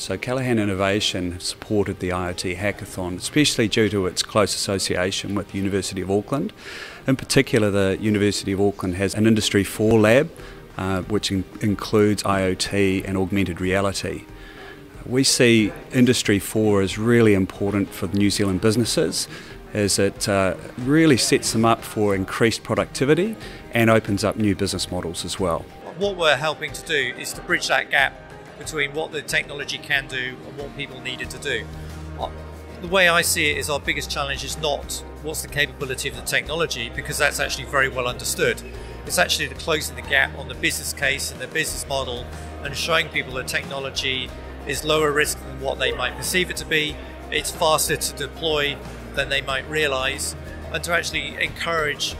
So Callaghan Innovation supported the IoT hackathon, especially due to its close association with the University of Auckland. In particular, the University of Auckland has an Industry 4 lab, which includes IoT and augmented reality. We see Industry 4 as really important for the New Zealand businesses, as it really sets them up for increased productivity and opens up new business models as well. What we're helping to do is to bridge that gap between what the technology can do and what people needed to do. The way I see it is our biggest challenge is not what's the capability of the technology, because that's actually very well understood. It's actually the closing the gap on the business case and the business model and showing people that technology is lower risk than what they might perceive it to be, it's faster to deploy than they might realise, and to actually encourage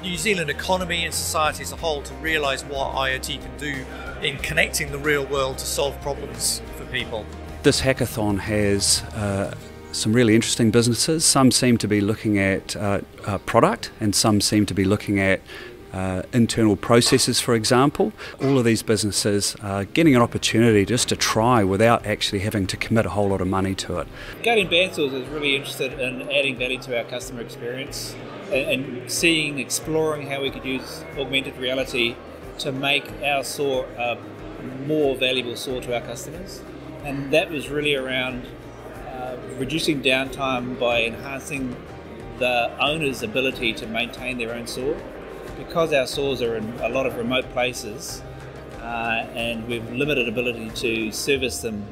New Zealand economy and society as a whole to realise what IoT can do in connecting the real world to solve problems for people. This hackathon has some really interesting businesses. Some seem to be looking at product and some seem to be looking at internal processes, for example. All of these businesses are getting an opportunity just to try without actually having to commit a whole lot of money to it. Guardian Bantles is really interested in adding value to our customer experience and exploring how we could use augmented reality to make our SOAR a more valuable SOAR to our customers. And that was really around reducing downtime by enhancing the owner's ability to maintain their own SOAR. Because our SOARs are in a lot of remote places and we've limited ability to service them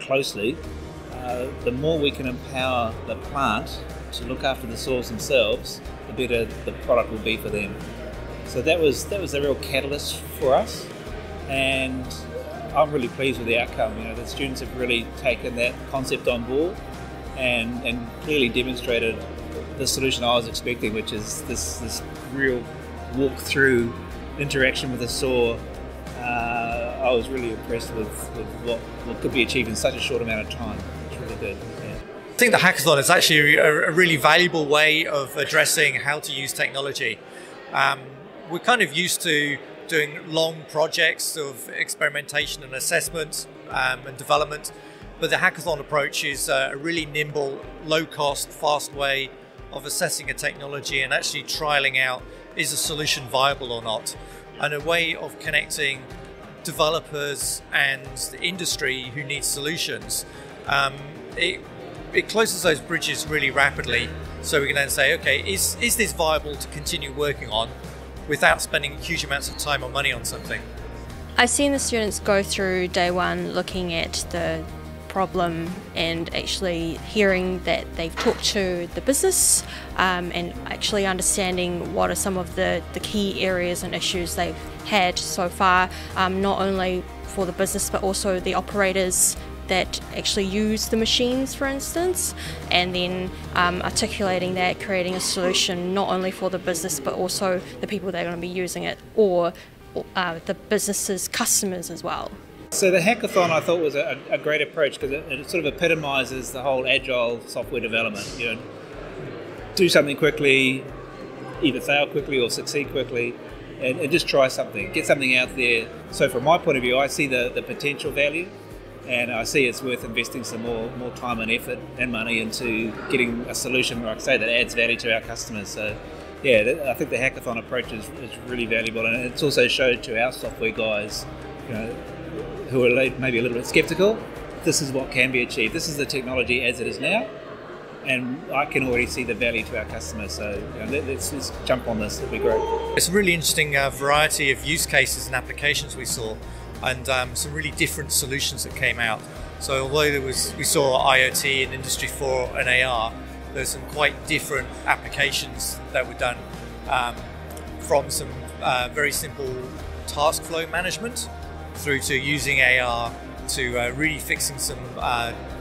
closely, the more we can empower the plant to look after the SOARs themselves, the better the product will be for them. So that was a real catalyst for us, and I'm really pleased with the outcome. You know, the students have really taken that concept on board and clearly demonstrated the solution I was expecting, which is this real walk-through interaction with a SOAR. I was really impressed with what could be achieved in such a short amount of time. It's really good. Yeah. I think the hackathon is actually a really valuable way of addressing how to use technology. We're kind of used to doing long projects of experimentation and assessment and development, but the hackathon approach is a really nimble, low-cost, fast way of assessing a technology and actually trialing out, is a solution viable or not? And a way of connecting developers and the industry who need solutions. It closes those bridges really rapidly, so we can then say, okay, is this viable to continue working on without spending huge amounts of time or money on something? I've seen the students go through day one looking at the problem and actually hearing that they've talked to the business and actually understanding what are some of the key areas and issues they've had so far, not only for the business but also the operators that actually use the machines, for instance, and then articulating that, creating a solution not only for the business but also the people that are going to be using it, or the business's customers as well. So the hackathon, I thought, was a great approach because it sort of epitomises the whole agile software development. You know, do something quickly, either fail quickly or succeed quickly, and just try something, get something out there. So from my point of view, I see the potential value, and I see it's worth investing some more time and effort and money into getting a solution, like I say, that adds value to our customers. So yeah, I think the hackathon approach is really valuable, and it's also showed to our software guys, you know, who are maybe a little bit sceptical, this is what can be achieved. This is the technology as it is now, and I can already see the value to our customers. So you know, let's jump on this, it'll be great. It's a really interesting variety of use cases and applications we saw, and some really different solutions that came out. So although we saw IoT and Industry 4 and AR, there's some quite different applications that were done, from some very simple task flow management through to using AR to really fixing some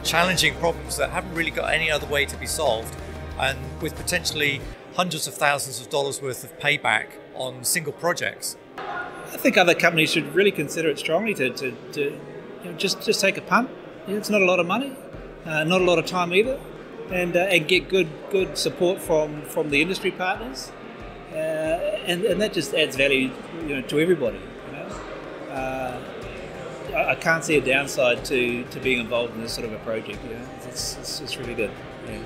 challenging problems that haven't really got any other way to be solved, and with potentially hundreds of thousands of dollars worth of payback on single projects. I think other companies should really consider it strongly to you know, just take a punt. You know, it's not a lot of money, not a lot of time either, and get good support from the industry partners, and that just adds value, you know, to everybody. I can't see a downside to being involved in this sort of a project. Yeah, it's really good. Yeah.